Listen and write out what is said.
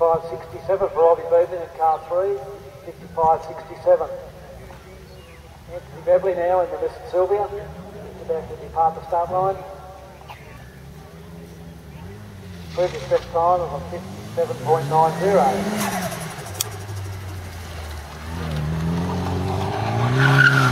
5567 for Robbie Bevan in car 3, 5567. Anthony Beverley now in the Miss Silvia, just about to depart the start line. Previous best time of 57.90.